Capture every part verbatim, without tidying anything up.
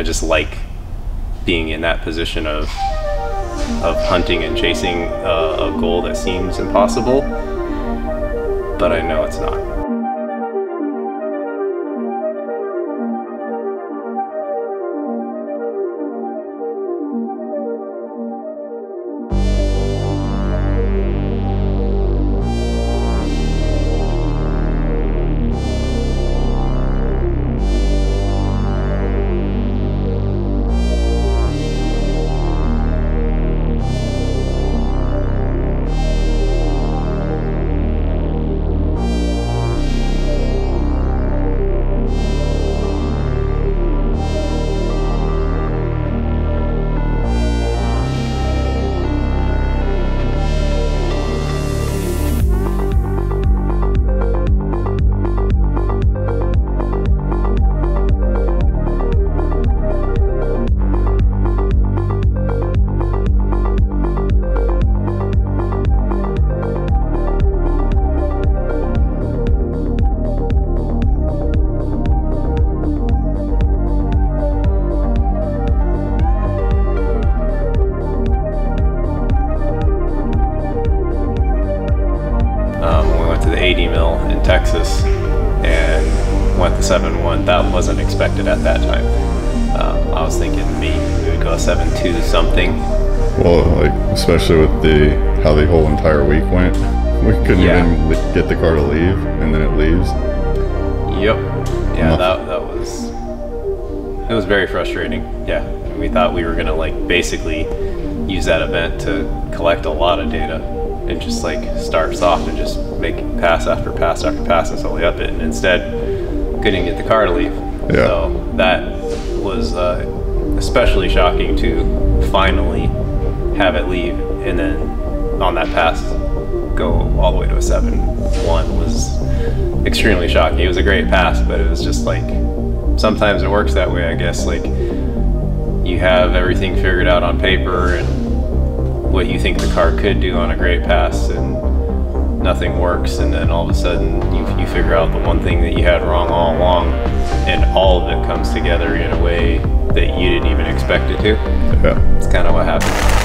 I just like being in that position of of hunting and chasing uh, a goal that seems impossible, but I know it's not. eighty mil in Texas and went the seven one. That wasn't expected at that time. Um, I was thinking maybe we would go seven two something. Well, like especially with the how the whole entire week went, we couldn't yeah. even get the car to leave, and then it leaves. Yep. Yeah, that that was it was very frustrating. Yeah, we thought we were gonna like basically use that event to collect a lot of data. It just like starts off and just making pass after pass after pass until we up it, and instead couldn't get the car to leave. Yeah. So that was uh, especially shocking to finally have it leave, and then on that pass go all the way to a seven one was extremely shocking. It was a great pass, but it was just like sometimes it works that way, I guess. Like you have everything figured out on paper and what you think the car could do on a great pass, and nothing works, and then all of a sudden you, you figure out the one thing that you had wrong all along, and all of it comes together in a way that you didn't even expect it to. Yeah. It's kind of what happened.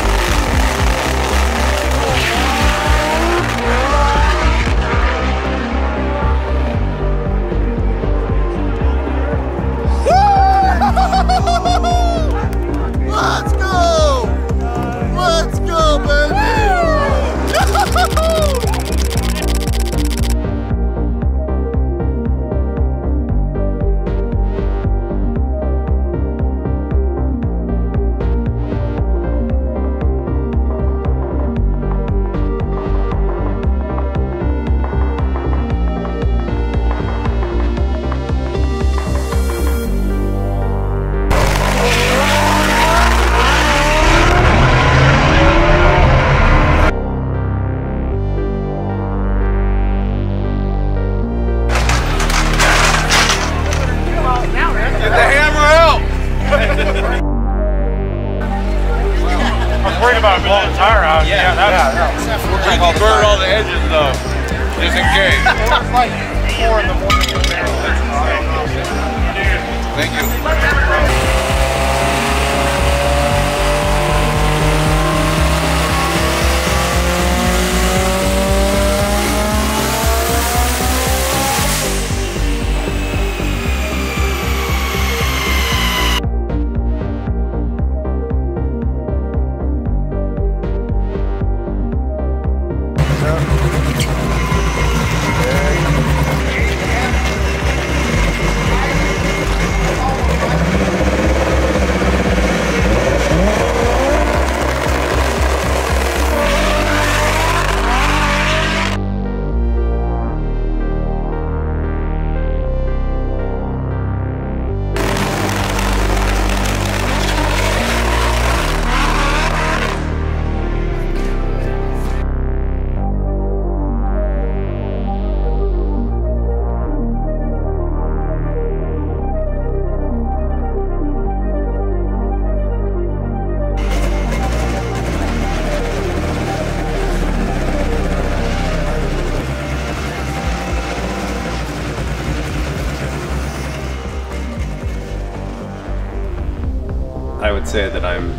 would say that I'm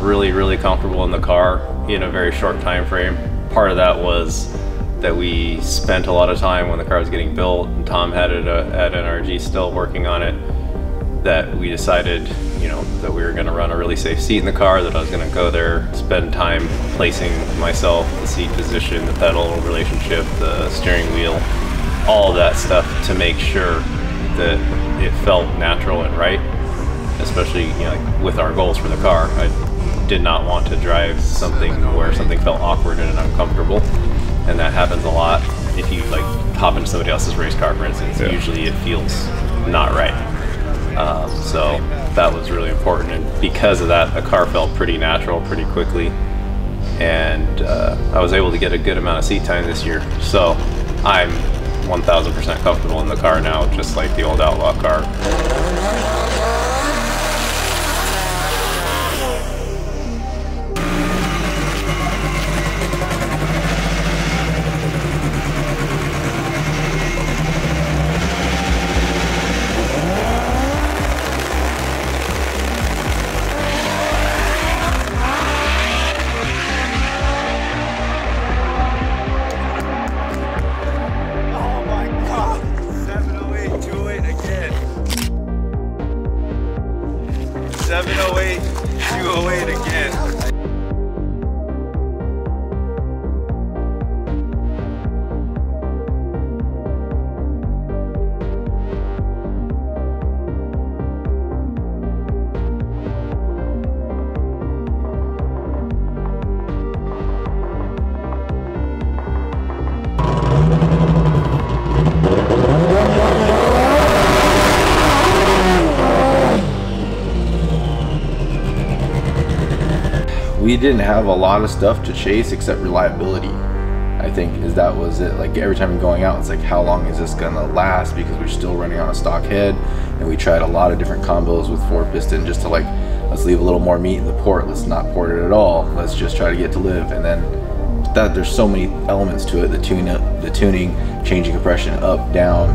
really, really comfortable in the car in a very short time frame. Part of that was that we spent a lot of time when the car was getting built, and Tom had it at N R G still working on it, that we decided, you know, that we were going to run a really safe seat in the car, that I was going to go there, spend time placing myself, the seat position, the pedal relationship, the steering wheel, all of that stuff to make sure that it felt natural and right, especially, you know, like with our goals for the car. I did not want to drive something where something felt awkward and uncomfortable, and that happens a lot. If you like hop into somebody else's race car, for instance, yeah. Usually it feels not right. Um, so that was really important, and because of that, the car felt pretty natural pretty quickly, and uh, I was able to get a good amount of seat time this year. So I'm one thousand percent comfortable in the car now, just like the old Outlaw car. seven oh eight, two oh eight again. We didn't have a lot of stuff to chase except reliability. I think is that was it. Like every time we're going out, it's like, how long is this gonna last? Because we're still running on a stock head, and we tried a lot of different combos with four piston just to like, let's leave a little more meat in the port. Let's not port it at all. Let's just try to get to live. And then that there's so many elements to it: the tuning, the tuning, changing compression up, down.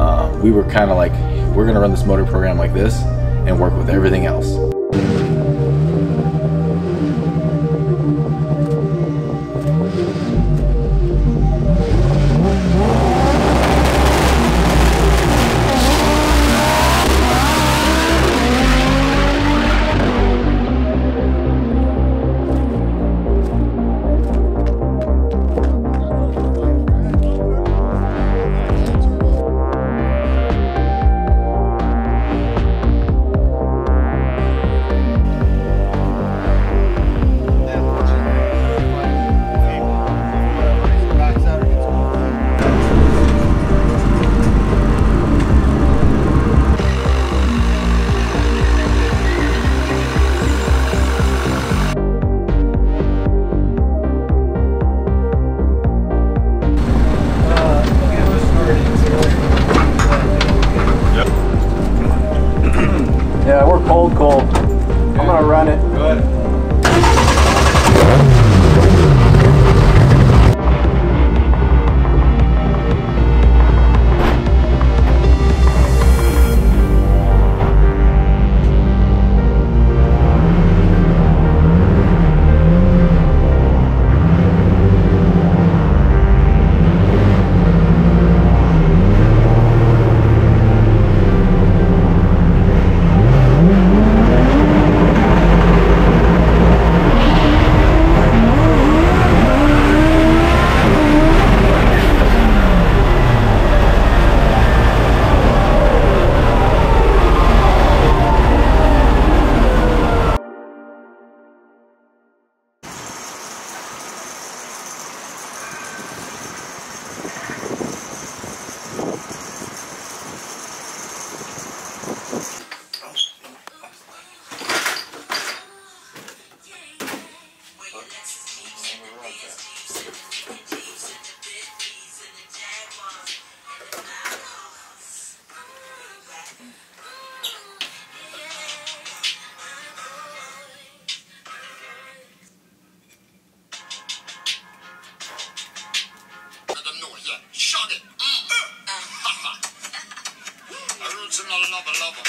Um, we were kind of like, we're gonna run this motor program like this and work with everything else. Yeah, we're cold, cold. Good. I'm gonna run it. Good. I root in a lover, lover.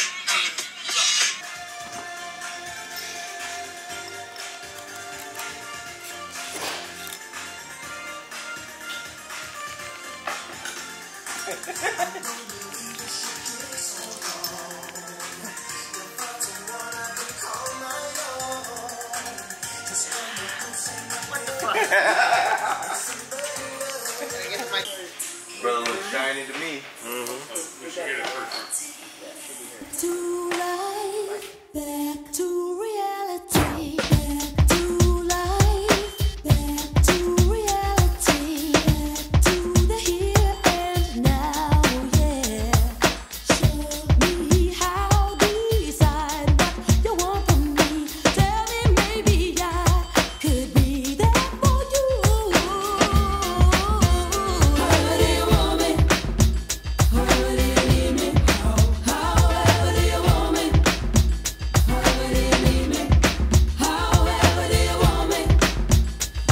Brother looks shiny to me. Mm-hmm. You should get it first. To life, back to reality, back to life, back to reality, back to the here and now, yeah. Show me how, decide what you want from me. Tell me maybe I could be there for you. How do you want me? How do you need me? However do you want me?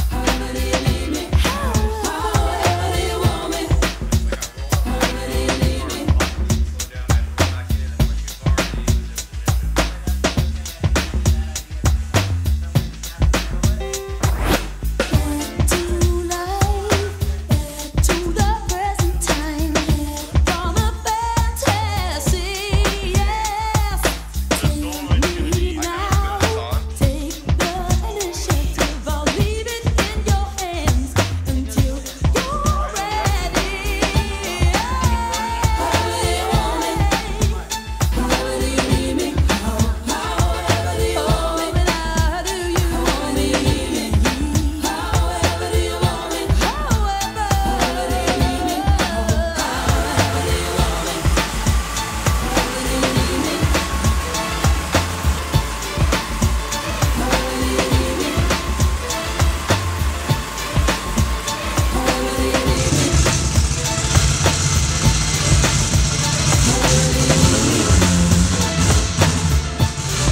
However do you need me? However do you want me? However do you need me? However do you want me? However do you need me? Back to life, back to the present time, from a fantasy, yes. Take me now, take the initiative, I'll leave it in your hands until you're ready. However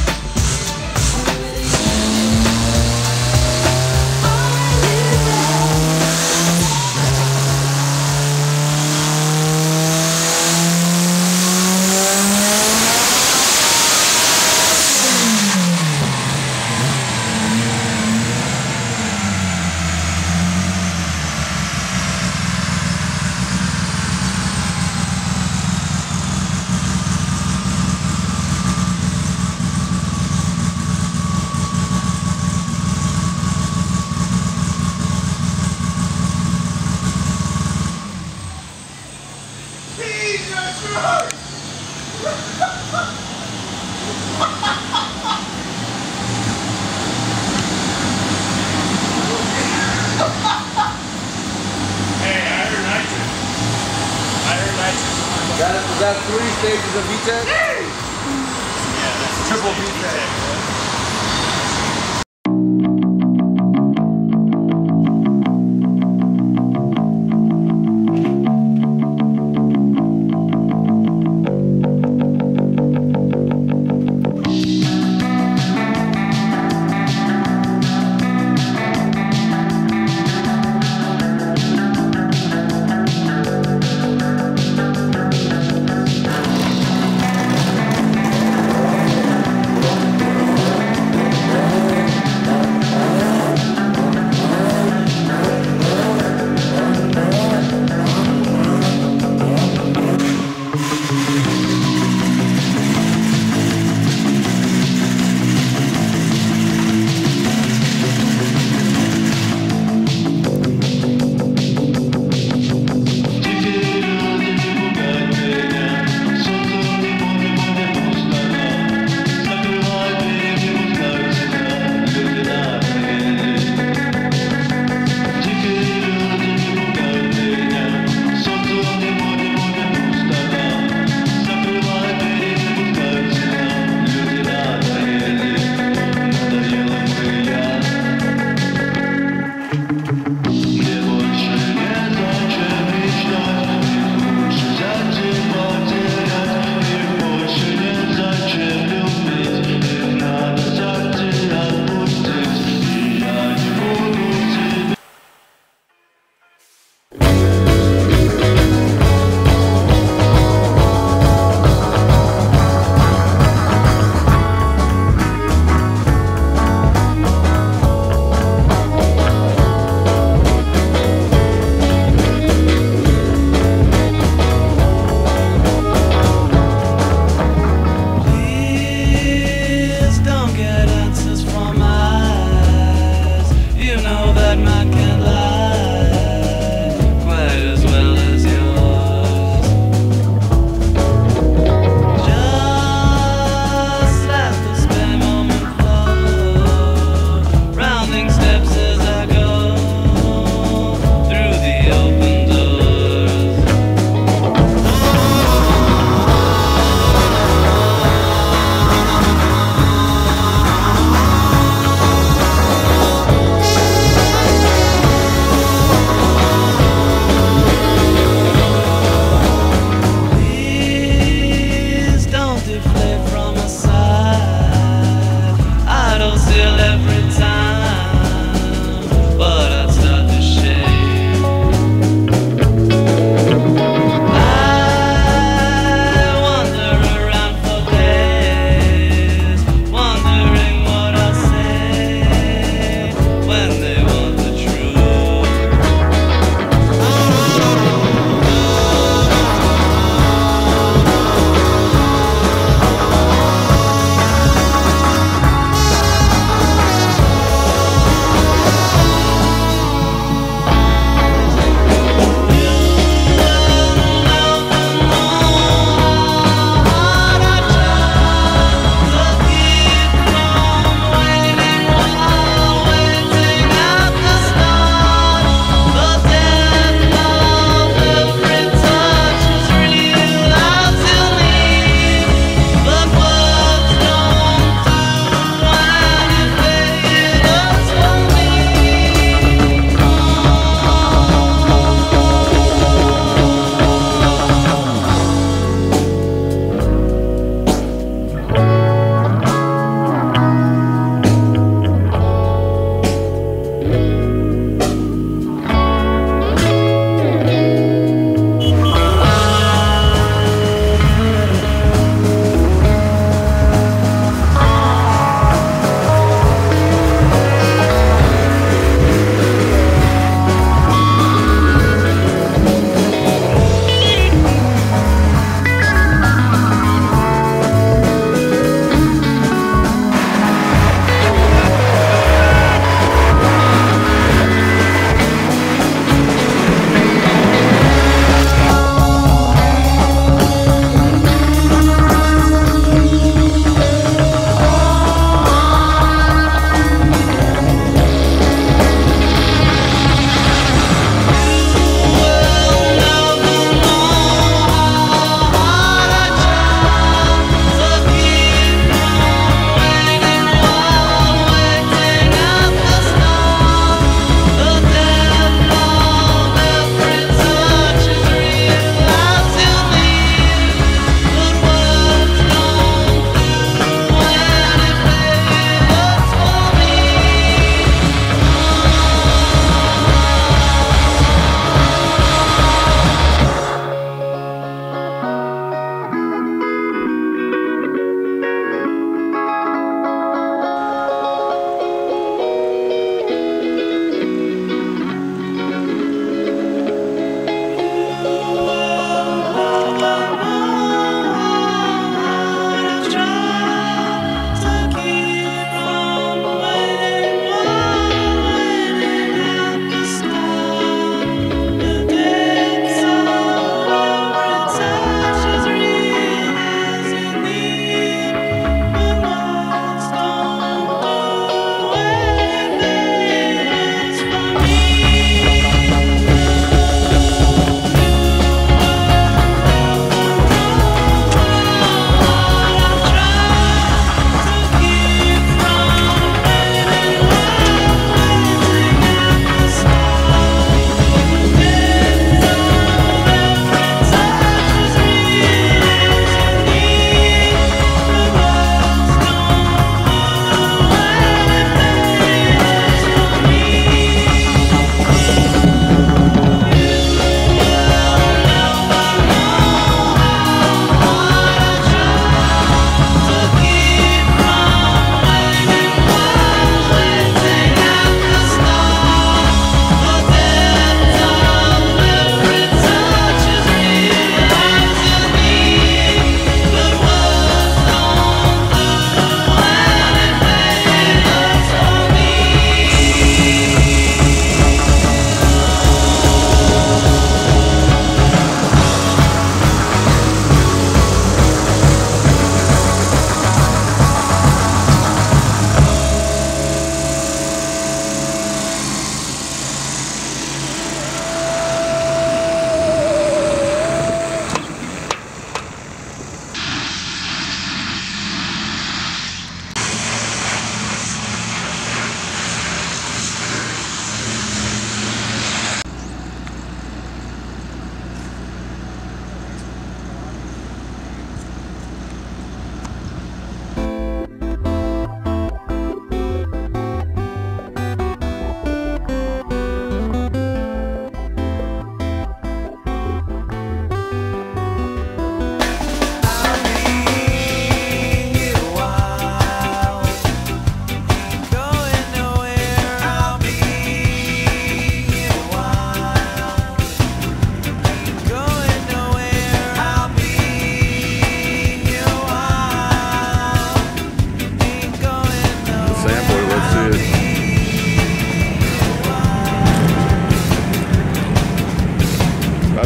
do you want me? However do you need me? However do you want me? However do you need me? However do you want me? However do you need me? However do you want me? However do you need me? However do you need me? However do you need me? Jesus Christ! Hey, I heard nitrogen. I heard nitrogen. Got it. Got three stages of V TEC. Hey! Yeah, that's triple V TEC.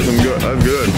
guys. I'm good. I'm good.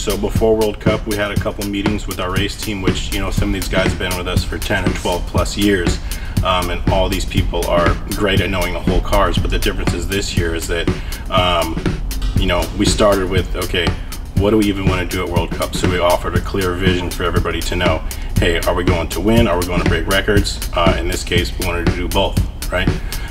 So before World Cup, we had a couple meetings with our race team, which, you know, some of these guys have been with us for ten or twelve plus years, um, and all these people are great at knowing the whole cars. But the difference is this year is that, um, you know, we started with, okay, what do we even want to do at World Cup? So we offered a clear vision for everybody to know, hey, are we going to win? Are we going to break records? Uh, in this case, we wanted to do both, right?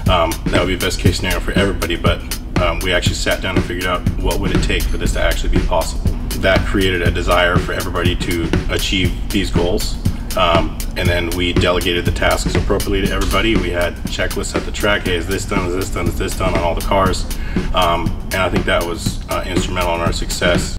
Um, that would be best case scenario for everybody, but um, we actually sat down and figured out what would it take for this to actually be possible. That created a desire for everybody to achieve these goals, um, and then we delegated the tasks appropriately to everybody. We had checklists at the track. Hey, is this done? Is this done? Is this done on all the cars? Um, and I think that was uh, instrumental in our success.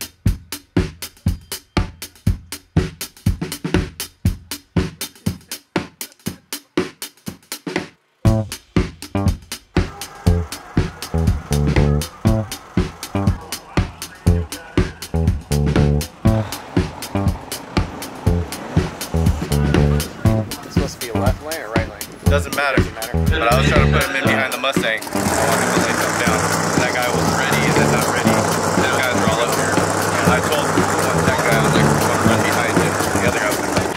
Doesn't matter. Doesn't matter. But I was trying to put him in behind the Mustang. I wanted him to lay something down. That guy wasn't ready, and then not ready. Those guys were all over here. And I told that guy, I was like, one run behind him. The other guy was like,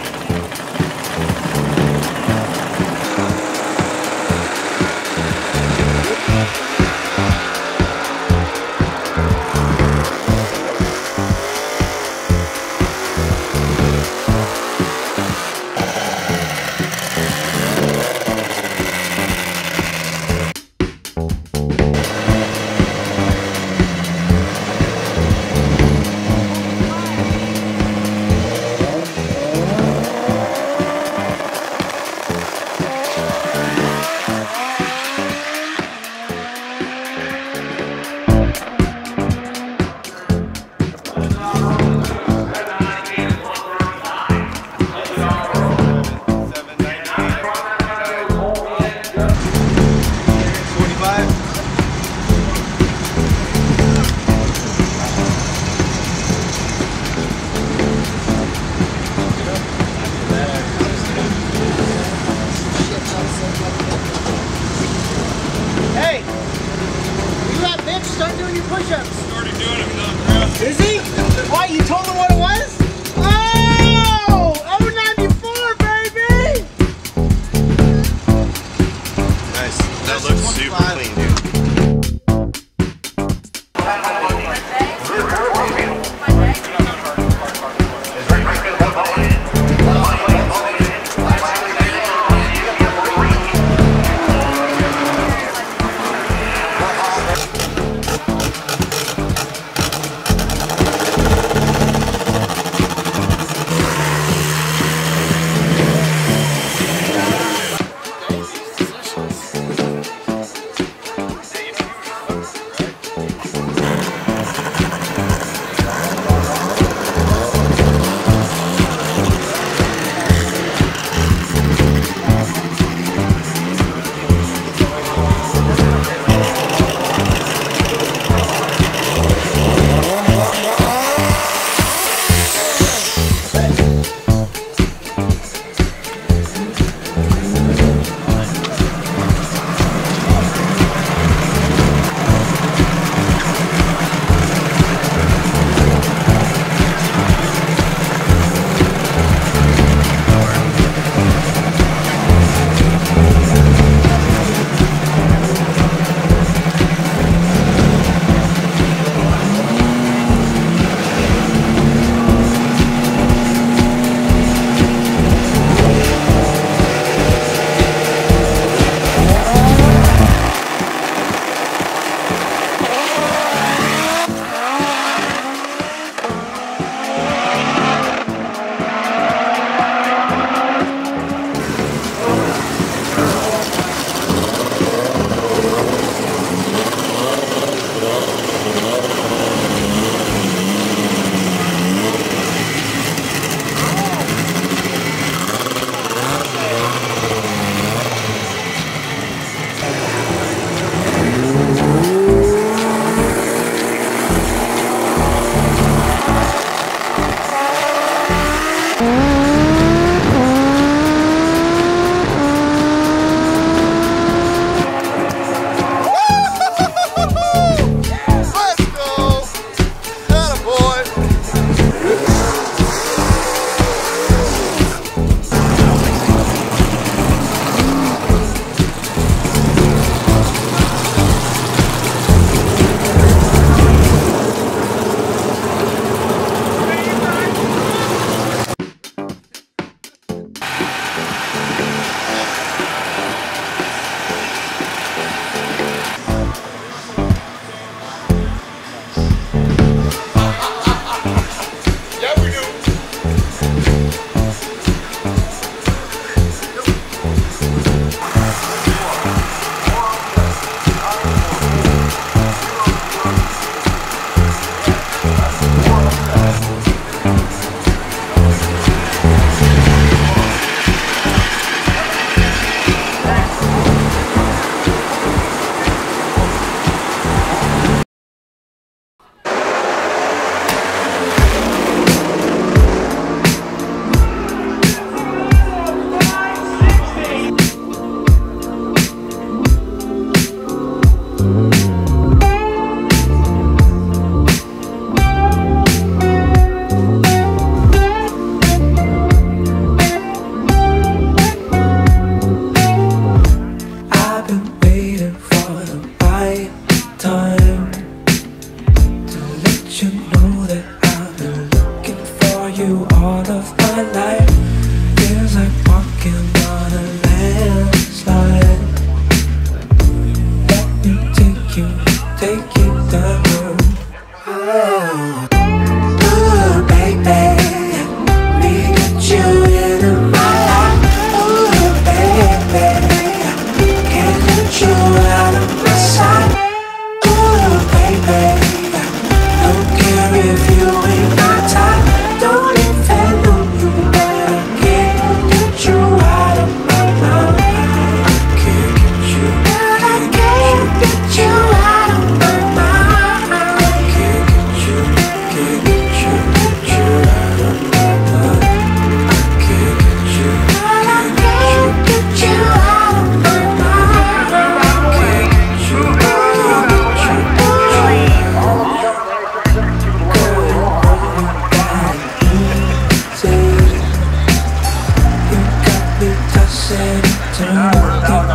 said time look again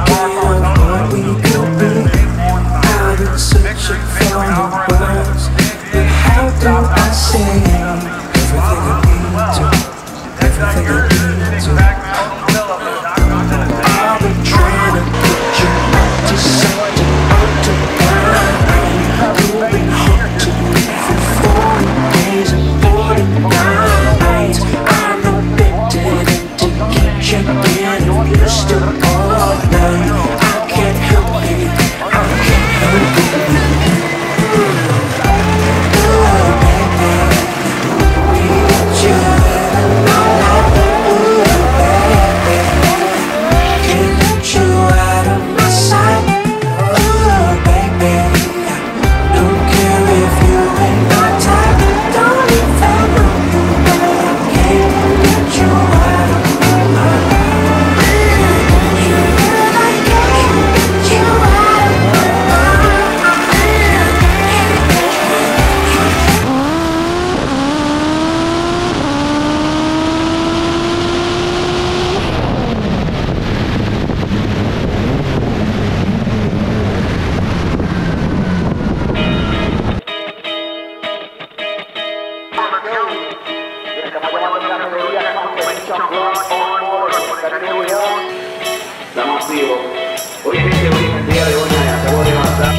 on what we could be. Out in search of foreign words, but how do I say everything I need to, everything I need to? I've been trying to put you up to something, up to mine. I've been hard to be for forty days and forty-nine nights. I'm addicted to kitchen bed and used to all night. I can't help it, I can't help it. Oh baby, we need you. Oh baby, can't let you out of my sight. Oh baby, don't care if you ain't my type. Don't leave out of you, but I can't let you out of my mind. Estamos vivos. Hoy en este buen día de hoy me acabo de matar.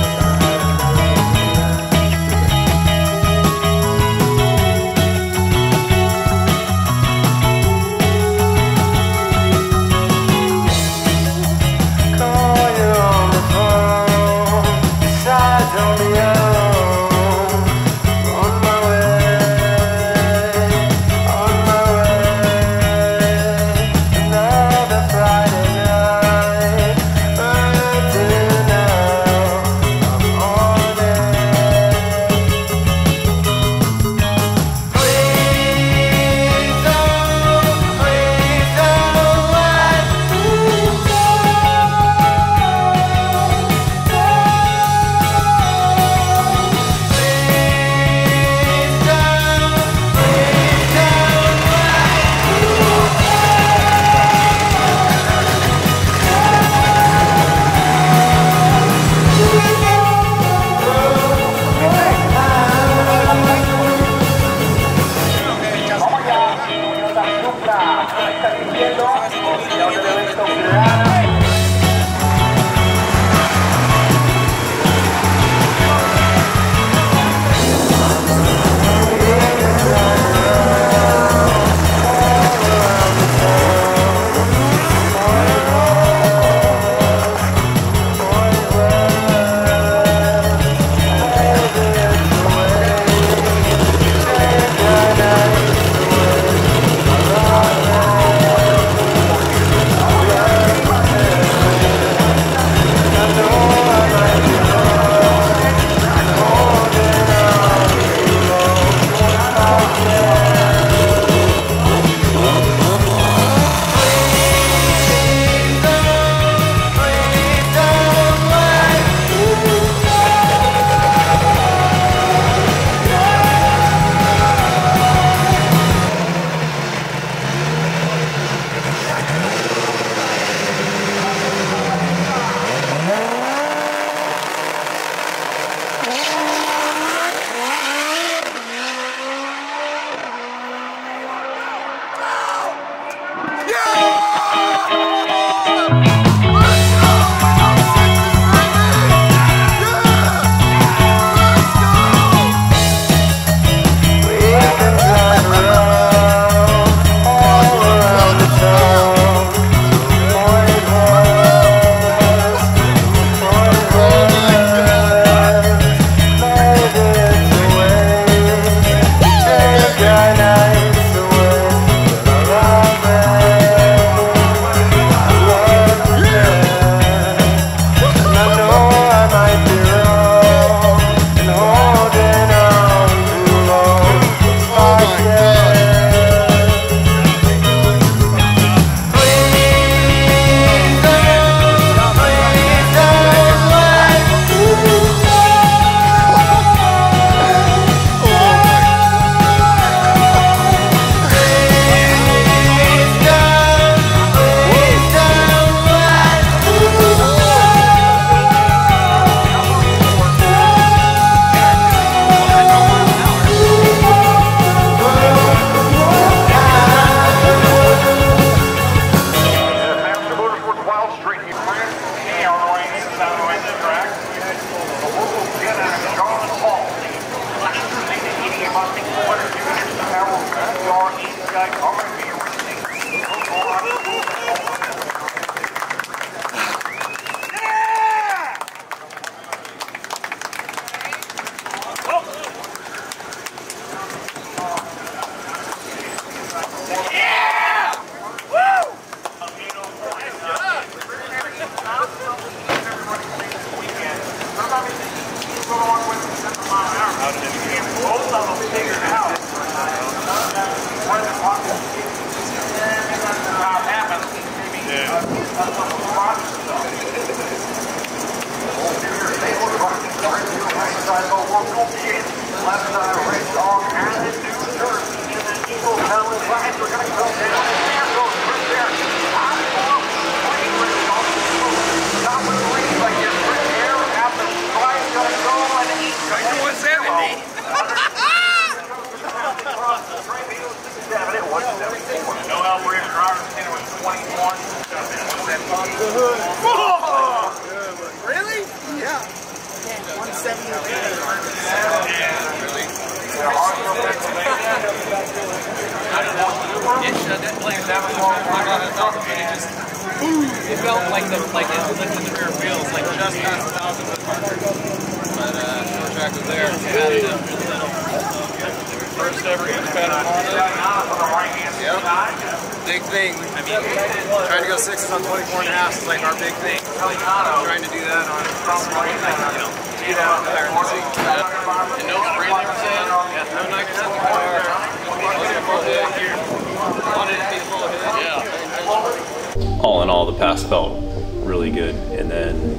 All in all, the pass felt really good, and then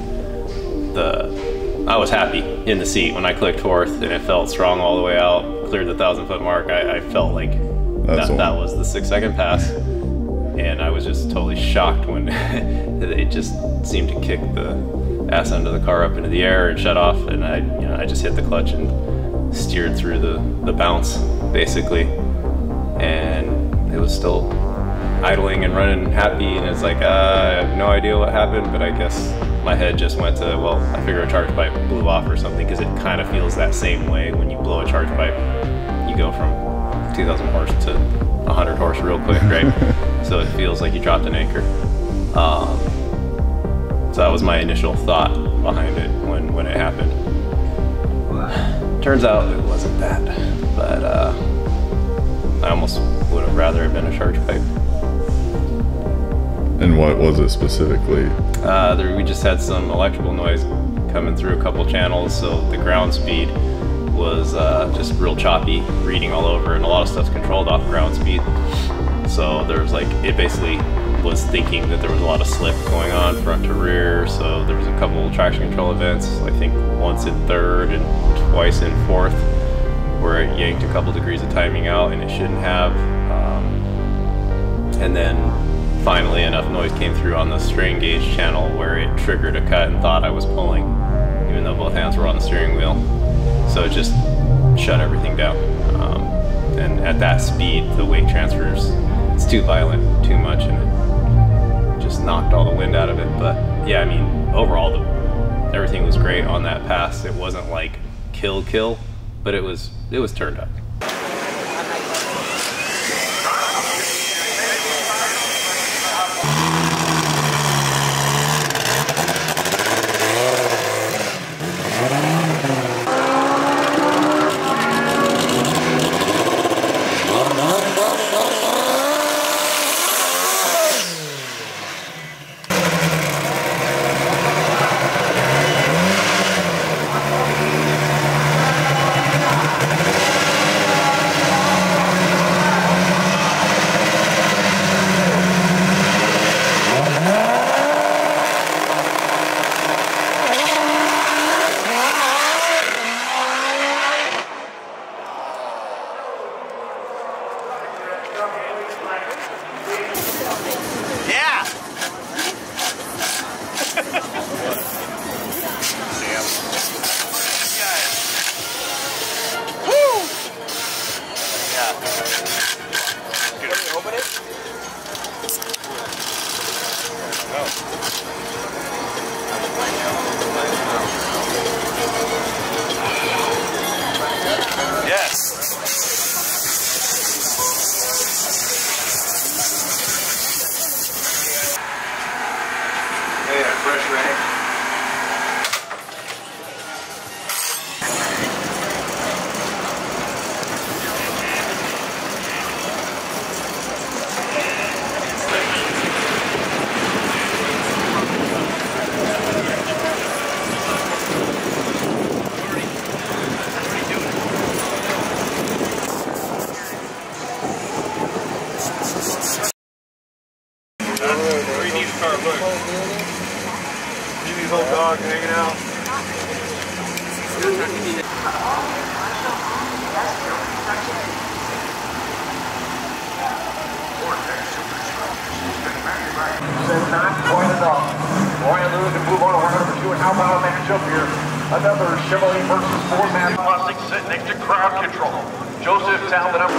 the I was happy in the seat when I clicked fourth, and it felt strong all the way out, cleared the thousand foot mark. I, I felt like that, that was the six second pass, and I was just totally shocked when it just seemed to kick the ass end of the car up into the air and shut off, and I, you know, I just hit the clutch and steered through the, the bounce basically, and it was still idling and running happy, and it's like, uh, I have no idea what happened, but I guess my head just went to, well, I figure a charge pipe blew off or something, because it kind of feels that same way when you blow a charge pipe. You go from two thousand horse to one hundred horse real quick, right? So it feels like you dropped an anchor. Um, so that was my initial thought behind it when, when it happened. Turns out it wasn't that, but uh, I almost would have rather it been a charge pipe. And what was it specifically? Uh, there, we just had some electrical noise coming through a couple channels, so the ground speed was uh, just real choppy, reading all over, and a lot of stuff's controlled off ground speed. So there was like, it basically was thinking that there was a lot of slip going on front to rear, so there was a couple traction control events, I think once in third and twice in fourth, where it yanked a couple degrees of timing out, and it shouldn't have. Um, and then finally enough noise came through on the strain gauge channel where it triggered a cut and thought I was pulling, even though both hands were on the steering wheel. So it just shut everything down. Um, and at that speed, the weight transfers, it's too violent, too much, and it just knocked all the wind out of it. But yeah, I mean, overall, the, everything was great on that pass. It wasn't like kill, kill, but it was, it was turned up. Sure. Jimmy's old dog hanging out. Says nine pointed off. Royal Lewis to move on over to an outbound matchup here. Another Chevrolet versus Ford man. Classic sitting next to crowd control. Joseph Talbot up.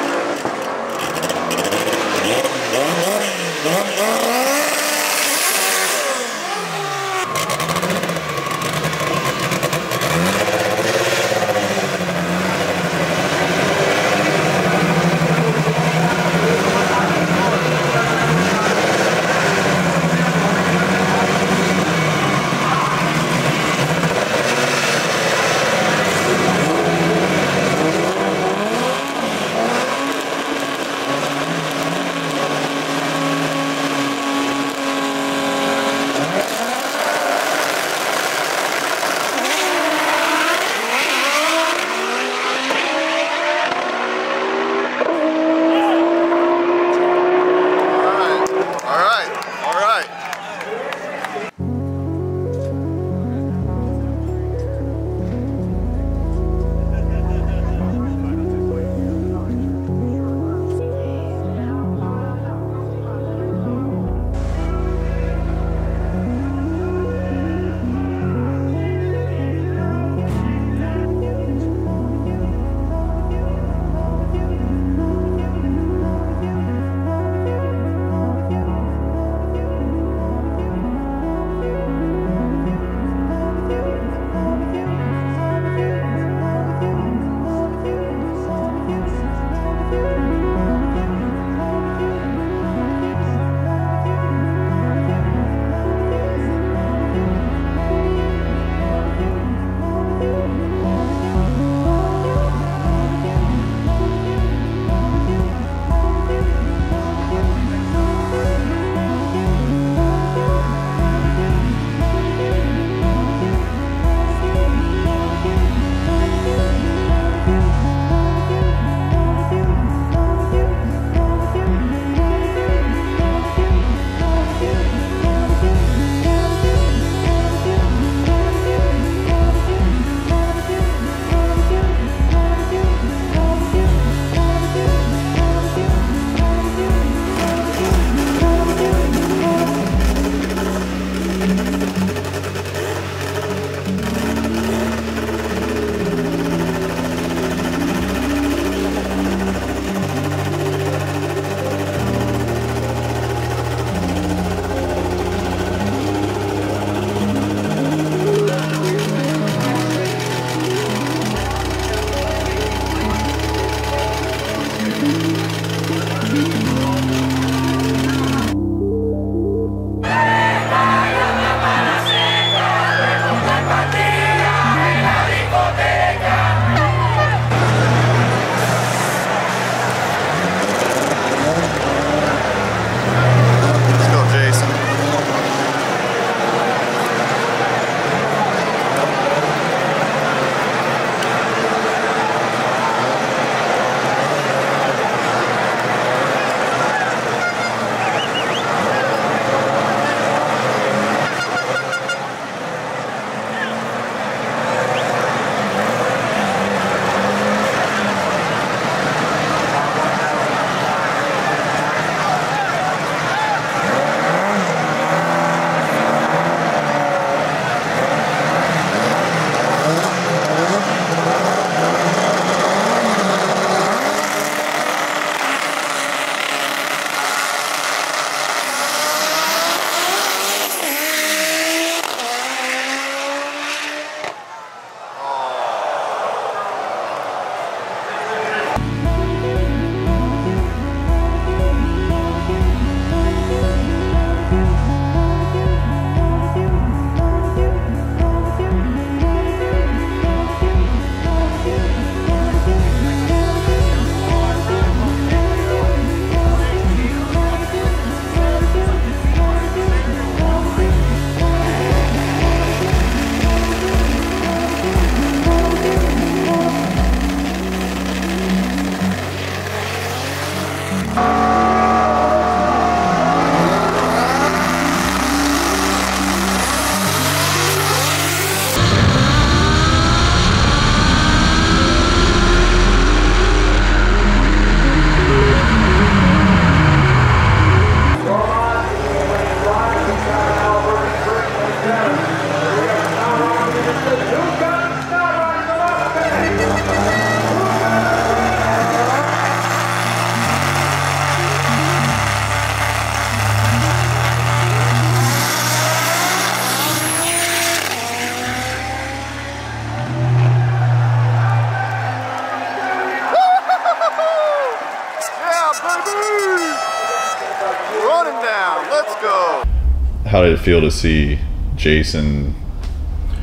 how did it feel to see Jason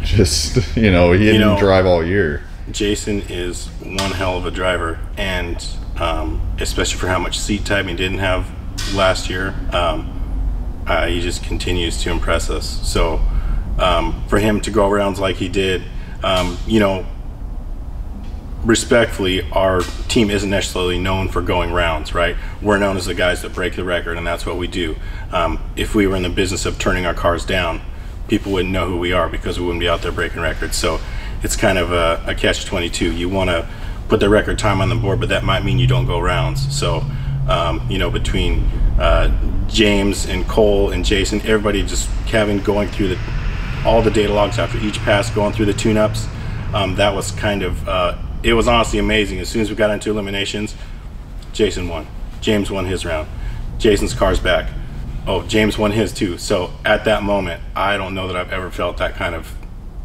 just, you know, he you didn't know, drive all year? Jason is one hell of a driver, and um, especially for how much seat time he didn't have last year, um, uh, he just continues to impress us. So um, for him to go rounds like he did, um, you know, respectfully, our team isn't necessarily known for going rounds, right? We're known as the guys that break the record, and that's what we do. Um, if we were in the business of turning our cars down, people wouldn't know who we are because we wouldn't be out there breaking records. So it's kind of a, a catch twenty-two. You want to put the record time on the board, but that might mean you don't go rounds. So, um, you know, between uh, James and Cole and Jason, everybody just, Kevin, going through the, all the data logs after each pass, going through the tune-ups, um, that was kind of, uh, it was honestly amazing. As soon as we got into eliminations, Jason won. James won his round. Jason's car's back. Oh, James won his too. So at that moment, I don't know that I've ever felt that kind of,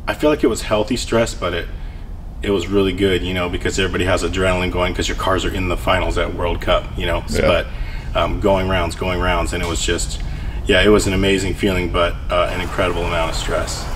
I feel like it was healthy stress, but it it was really good, you know, because everybody has adrenaline going because your cars are in the finals at World Cup, you know. So, yeah. But um, going rounds, going rounds, and it was just, yeah, it was an amazing feeling, but uh, an incredible amount of stress.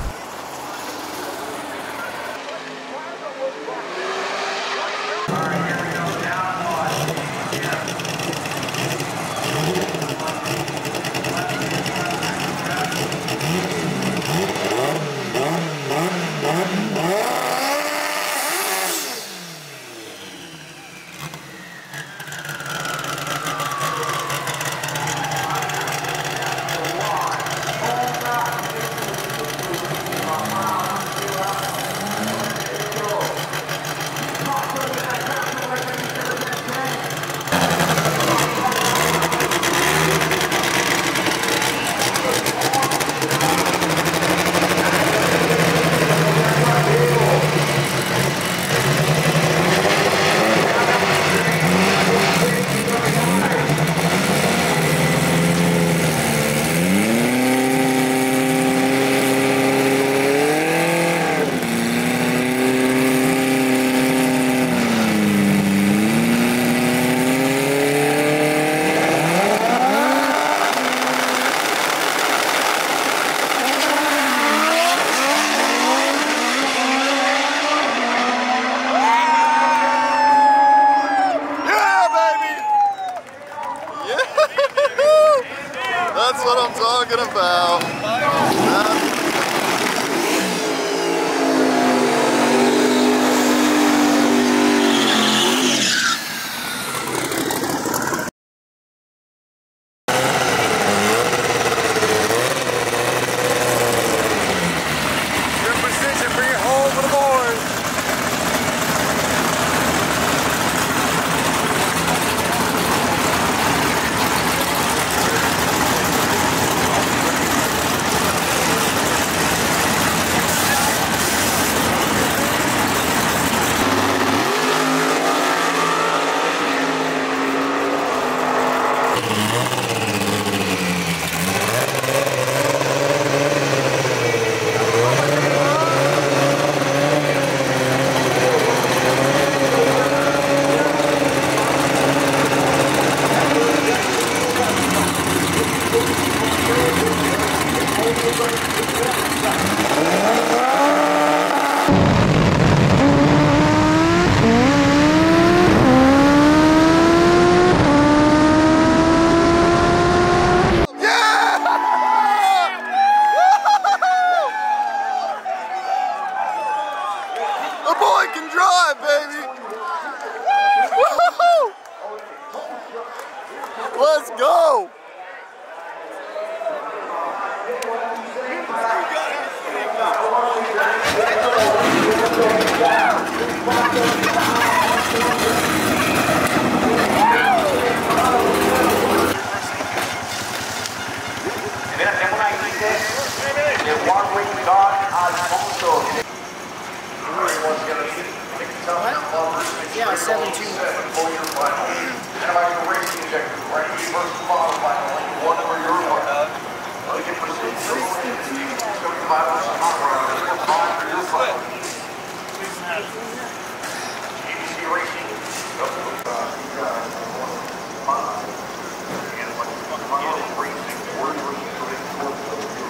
We're going to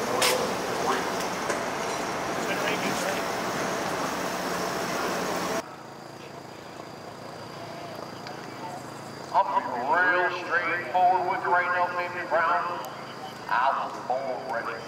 forward with you right now, baby Brown. I was born ready.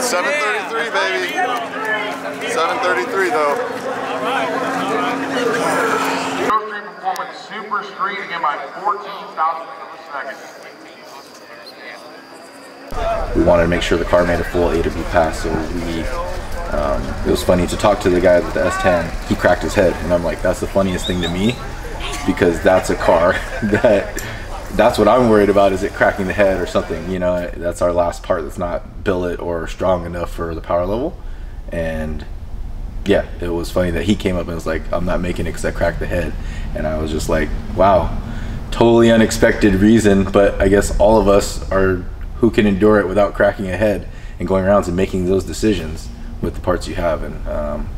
seven thirty-three, baby. seven thirty-three, though. Road Street Performance Super Street again by fourteen thousandths of a second. We wanted to make sure the car made a full A to B pass, so we. Um, it was funny to talk to the guy with the S ten. He cracked his head, and I'm like, that's the funniest thing to me, because that's a car that. That's what I'm worried about, is it cracking the head or something, you know. That's our last part that's not billet or strong enough for the power level. And yeah, it was funny that he came up and was like, I'm not making it because I cracked the head. And I was just like, wow, totally unexpected reason, but I guess all of us are who can endure it without cracking a head and going around and making those decisions with the parts you have. And um,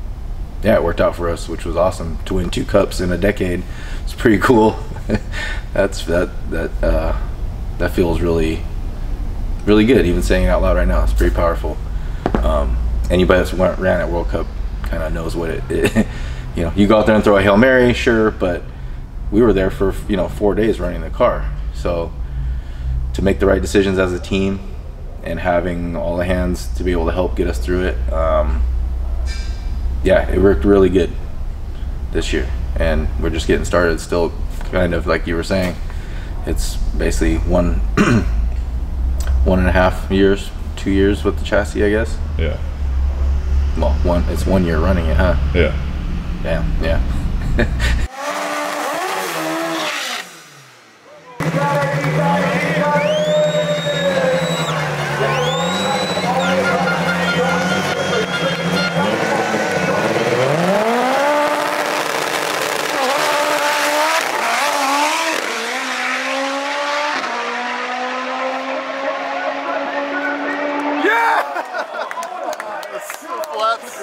yeah, it worked out for us, which was awesome. To win two cups in a decade, it's pretty cool. That's that that uh, that feels really, really good. Even saying it out loud right now, it's pretty powerful. Um, anybody that's went, ran at World Cup kind of knows what it, it. You know, you go out there and throw a Hail Mary, sure, but we were there for you know four days running the car. So to make the right decisions as a team and having all the hands to be able to help get us through it. Um, Yeah, it worked really good this year, and we're just getting started. Still, kind of like you were saying, it's basically one, one and a half years, two years with the chassis, I guess. Yeah. Well, one. It's one year running it, huh? Yeah. Damn. Yeah.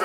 I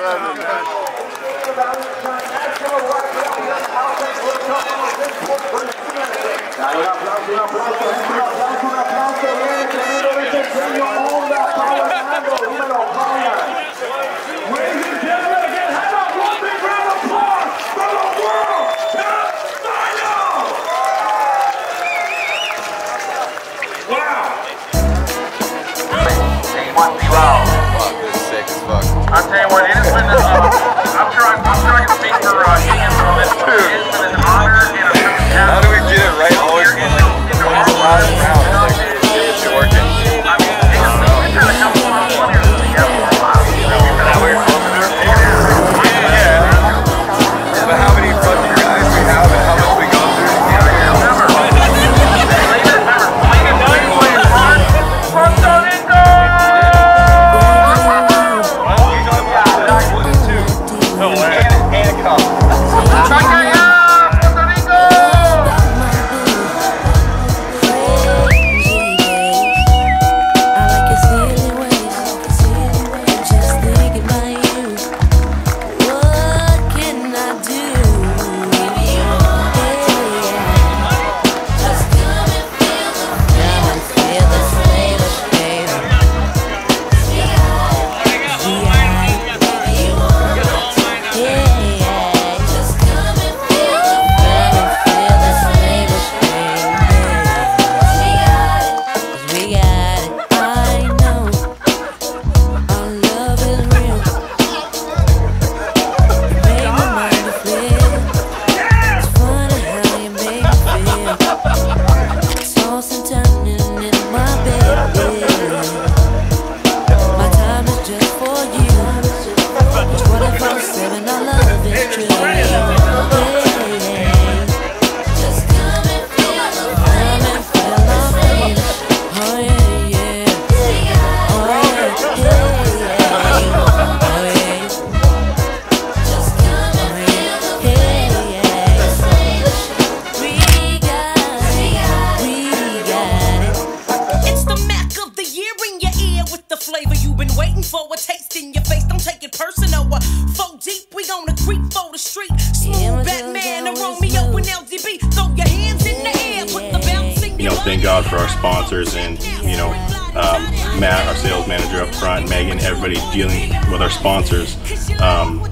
take it personal. Uh, four deep, we on the creep for the street. Smooth Batman and Romeo and L D B. Throw your hands in the air, put the bouncing. You know, thank God for our sponsors and, you know, um, Matt, our sales manager up front, Megan, everybody dealing with our sponsors. Um,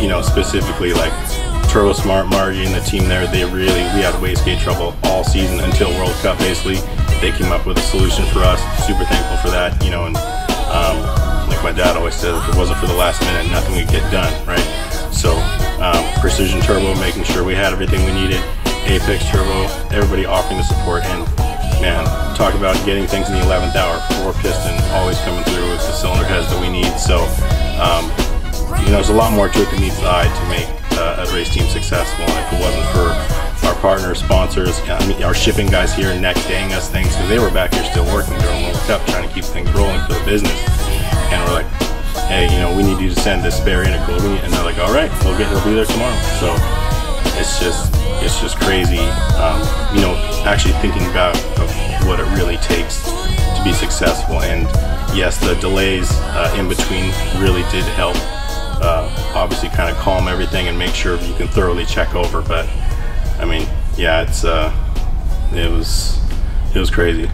you know, specifically like Turbo Smart, Margie, and the team there. They really, we had wastegate trouble all season until World Cup, basically. They came up with a solution for us. Super thankful for that, you know, and um, like my dad always said, if it wasn't for the last minute, nothing would get done, right? So um, Precision Turbo, making sure we had everything we needed. Apex Turbo, everybody offering the support, and man, talk about getting things in the eleventh hour. Four Piston always coming through with the cylinder heads that we need. So um, you know, there's a lot more to it than meets the eye to make uh, a race team successful, and if it wasn't for our partners, sponsors, I mean, our shipping guys here next daying us things, because they were back here still working during World Cup trying to keep things rolling for the business, and we're like, hey, you know, we need you to send this spare in a cool, and they're like, all right, we'll get, we'll be there tomorrow. So it's just it's just crazy, um, you know, actually thinking about of what it really takes to be successful. And yes, the delays uh, in between really did help, uh, obviously kind of calm everything and make sure you can thoroughly check over. But I mean, yeah, it's uh, it was it was crazy.